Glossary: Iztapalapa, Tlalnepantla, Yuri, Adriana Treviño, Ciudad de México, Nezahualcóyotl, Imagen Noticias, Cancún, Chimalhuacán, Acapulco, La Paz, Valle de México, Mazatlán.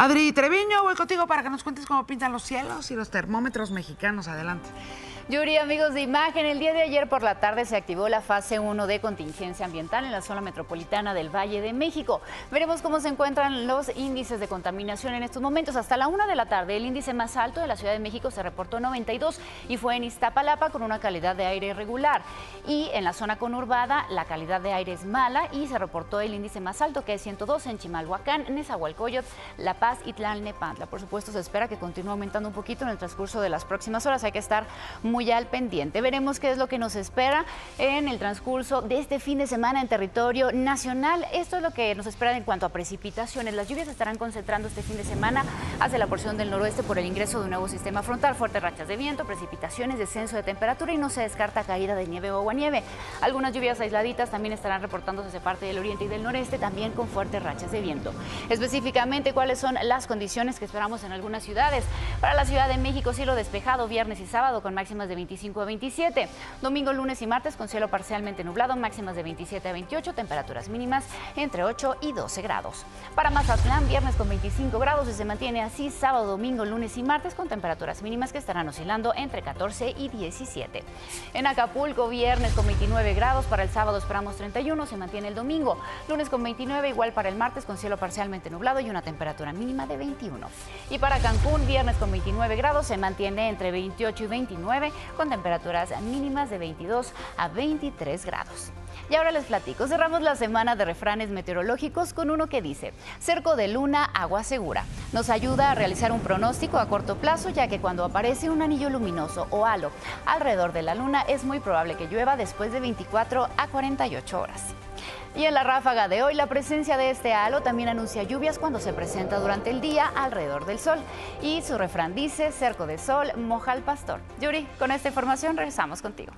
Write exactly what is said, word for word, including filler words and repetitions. Adri Treviño, voy contigo para que nos cuentes cómo pintan los cielos y los termómetros mexicanos. Adelante. Yuri, amigos de Imagen, el día de ayer por la tarde se activó la fase uno de contingencia ambiental en la zona metropolitana del Valle de México. Veremos cómo se encuentran los índices de contaminación en estos momentos. Hasta la una de la tarde, el índice más alto de la Ciudad de México se reportó noventa y dos y fue en Iztapalapa con una calidad de aire irregular. Y en la zona conurbada la calidad de aire es mala y se reportó el índice más alto que es ciento dos en Chimalhuacán, Nezahualcóyotl, La Paz y Tlalnepantla. Por supuesto, se espera que continúe aumentando un poquito en el transcurso de las próximas horas. Hay que estar muy muy al pendiente. Veremos qué es lo que nos espera en el transcurso de este fin de semana en territorio nacional. Esto es lo que nos espera en cuanto a precipitaciones. Las lluvias se estarán concentrando este fin de semana hacia la porción del noroeste por el ingreso de un nuevo sistema frontal, fuertes rachas de viento, precipitaciones, descenso de temperatura y no se descarta caída de nieve o aguanieve. Algunas lluvias aisladitas también estarán reportándose hacia parte del oriente y del noreste, también con fuertes rachas de viento. Específicamente, ¿cuáles son las condiciones que esperamos en algunas ciudades? Para la Ciudad de México, cielo despejado viernes y sábado con máximas de veinticinco a veintisiete, domingo, lunes y martes con cielo parcialmente nublado, máximas de veintisiete a veintiocho, temperaturas mínimas entre ocho y doce grados. Para Mazatlán, viernes con veinticinco grados y se mantiene así sábado, domingo, lunes y martes con temperaturas mínimas que estarán oscilando entre catorce y diecisiete. En Acapulco, viernes con veintinueve grados, para el sábado esperamos treinta y uno, se mantiene el domingo, lunes con veintinueve, igual para el martes con cielo parcialmente nublado y una temperatura mínima de veintiuno. Y para Cancún, viernes con veintinueve grados, se mantiene entre veintiocho y veintinueve con temperaturas mínimas de veintidós a veintitrés grados. Y ahora les platico, cerramos la semana de refranes meteorológicos con uno que dice, cerco de luna, agua segura. Nos ayuda a realizar un pronóstico a corto plazo, ya que cuando aparece un anillo luminoso o halo alrededor de la luna, es muy probable que llueva después de veinticuatro a cuarenta y ocho horas. Y en la ráfaga de hoy, la presencia de este halo también anuncia lluvias cuando se presenta durante el día alrededor del sol. Y su refrán dice, cerco de sol, moja al pastor. Yuri, con esta información regresamos contigo.